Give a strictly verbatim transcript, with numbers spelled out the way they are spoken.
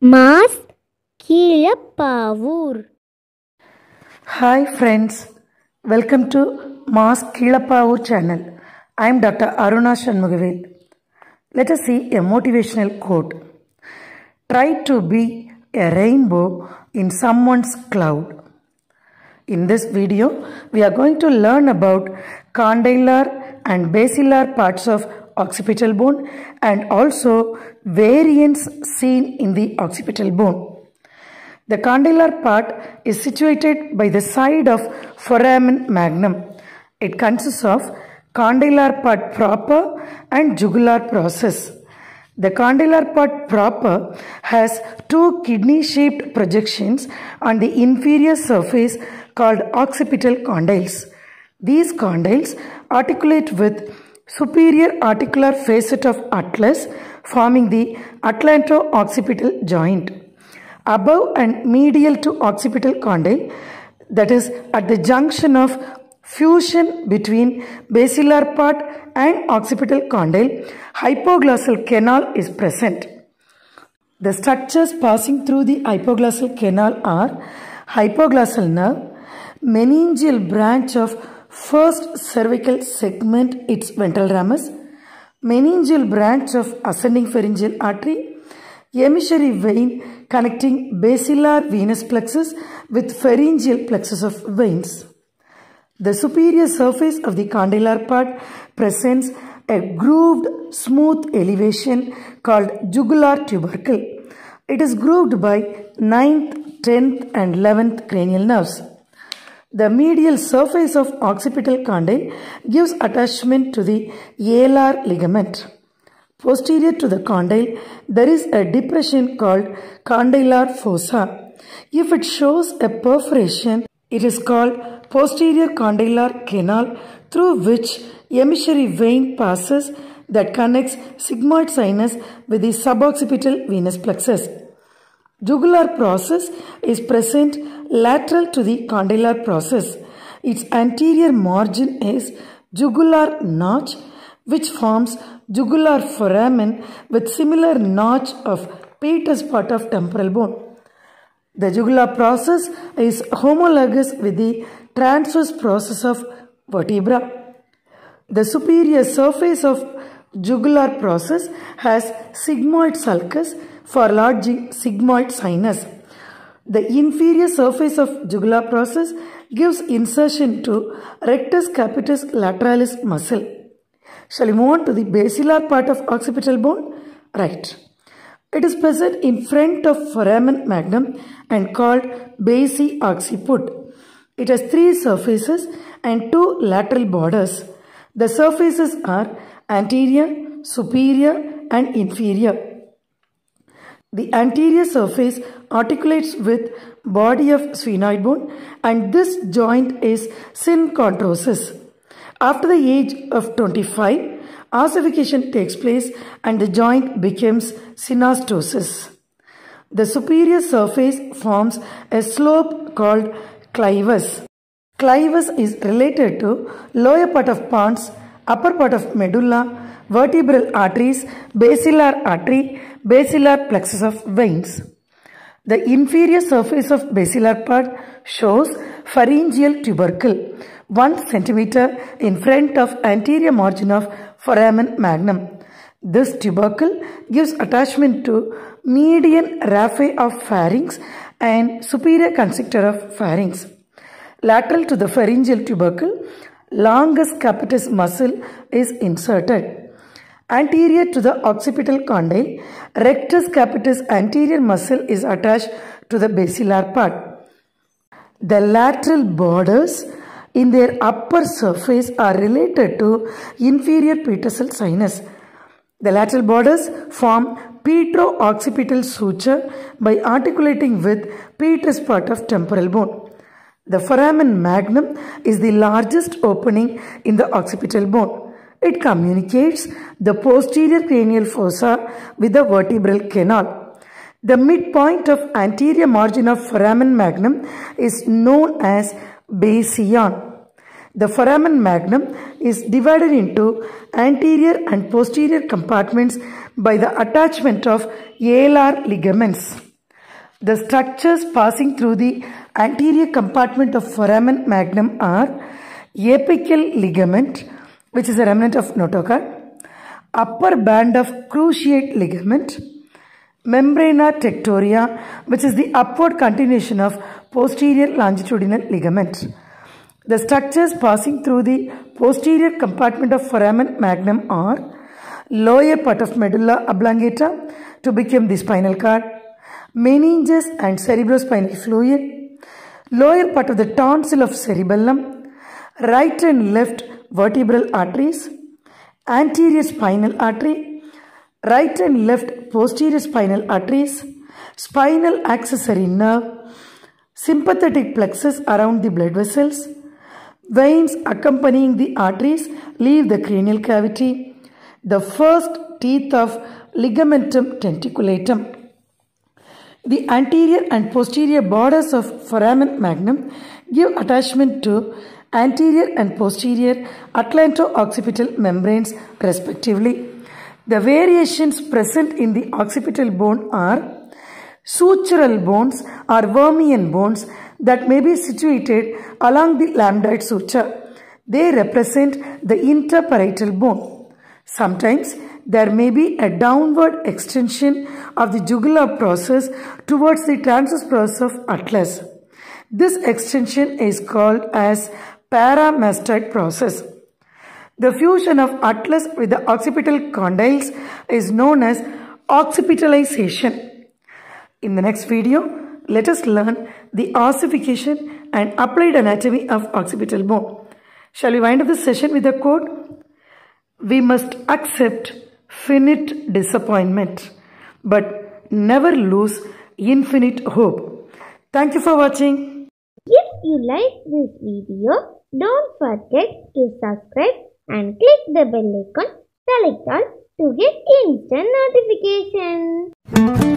Mask Kila Pavur. Hi friends, welcome to Mask Kila Pavur channel. I am Doctor Aruna Shanmugavel. Let us see a motivational quote. Try to be a rainbow in someone's cloud. In this video, we are going to learn about condylar and basilar parts of occipital bone and also variants seen in the occipital bone. The condylar part is situated by the side of foramen magnum. It consists of condylar part proper and jugular process. The condylar part proper has two kidney-shaped projections on the inferior surface called occipital condyles. These condyles articulate with superior articular facet of atlas, forming the atlanto-occipital joint. Above and medial to occipital condyle, that is at the junction of fusion between basilar part and occipital condyle, hypoglossal canal is present. The structures passing through the hypoglossal canal are hypoglossal nerve, meningeal branch of first cervical segment, its ventral ramus, meningeal branch of ascending pharyngeal artery, emissary vein connecting basilar venous plexus with pharyngeal plexus of veins. The superior surface of the condylar part presents a grooved smooth elevation called jugular tubercle. It is grooved by ninth, tenth and eleventh cranial nerves. The medial surface of occipital condyle gives attachment to the alar ligament. Posterior to the condyle, there is a depression called condylar fossa. If it shows a perforation, it is called posterior condylar canal, through which emissary vein passes that connects sigmoid sinus with the suboccipital venous plexus. Jugular process is present lateral to the condylar process. Its anterior margin is jugular notch, which forms jugular foramen with similar notch of pedous part of temporal bone. The jugular process is homologous with the transverse process of vertebra. The superior surface of jugular process has sigmoid sulcus for lodging sigmoid sinus. The inferior surface of jugular process gives insertion to rectus capitis lateralis muscle. Shall we move on to the basilar part of occipital bone? Right. It is present in front of foramen magnum and called basi occiput. It has three surfaces and two lateral borders. The surfaces are anterior, superior and inferior. The anterior surface articulates with body of sphenoid bone, and this joint is synchondrosis. After the age of twenty-five, ossification takes place and the joint becomes synostosis. The superior surface forms a slope called clivus. Clivus is related to lower part of pons, upper part of medulla, vertebral arteries, basilar artery, basilar plexus of veins. The inferior surface of basilar part shows pharyngeal tubercle, one centimeter in front of anterior margin of foramen magnum. This tubercle gives attachment to median raphe of pharynx and superior constrictor of pharynx. Lateral to the pharyngeal tubercle, longus capitis muscle is inserted. Anterior to the occipital condyle, rectus capitis anterior muscle is attached to the basilar part. The lateral borders in their upper surface are related to inferior pedicel sinus. The lateral borders form petro-occipital suture by articulating with pedicel part of temporal bone. The foramen magnum is the largest opening in the occipital bone. It communicates the posterior cranial fossa with the vertebral canal. The midpoint of anterior margin of foramen magnum is known as basion. The foramen magnum is divided into anterior and posterior compartments by the attachment of alar ligaments. The structures passing through the anterior compartment of foramen magnum are apical ligament, which is a remnant of notochord, upper band of cruciate ligament, membrana tectoria, which is the upward continuation of posterior longitudinal ligament. The structures passing through the posterior compartment of foramen magnum are lower part of medulla oblongata to become the spinal cord, meninges and cerebrospinal fluid, lower part of the tonsil of cerebellum, right and left vertebral arteries, anterior spinal artery, right and left posterior spinal arteries, spinal accessory nerve, sympathetic plexus around the blood vessels, veins accompanying the arteries leave the cranial cavity, the first teeth of ligamentum tentaculatum. The anterior and posterior borders of foramen magnum give attachment to anterior and posterior atlanto-occipital membranes respectively. The variations present in the occipital bone are sutural bones or wormian bones that may be situated along the lambdoid suture. They represent the interparietal bone. Sometimes there may be a downward extension of the jugular process towards the transverse process of atlas. This extension is called as paramastoid process. The fusion of atlas with the occipital condyles is known as occipitalization. In the next video, let us learn the ossification and applied anatomy of occipital bone. Shall we wind up this session with a quote? We must accept finite disappointment, but never lose infinite hope. Thank you for watching. If you like this video, don't forget to subscribe and click the bell icon. Select all to get instant notifications.